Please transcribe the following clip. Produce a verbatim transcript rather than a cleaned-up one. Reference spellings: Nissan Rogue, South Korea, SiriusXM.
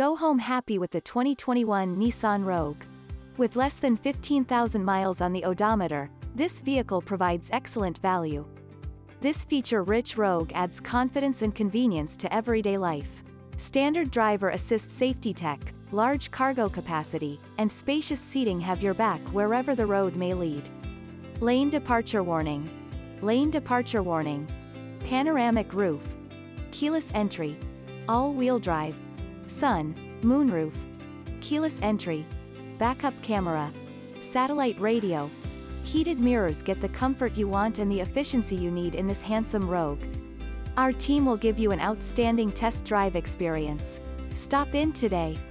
Go home happy with the twenty twenty-one Nissan Rogue. With less than fifteen thousand miles on the odometer, this vehicle provides excellent value. This feature-rich Rogue adds confidence and convenience to everyday life. Standard driver assist safety tech, large cargo capacity, and spacious seating have your back wherever the road may lead. Lane departure warning. Lane departure warning. Panoramic roof. Keyless entry. All-wheel drive. Sun, moonroof. Keyless entry. Backup camera. Satellite radio. Heated mirrors. Get the comfort you want and the efficiency you need in this handsome Rogue. Our team will give you an outstanding test drive experience. Stop in today.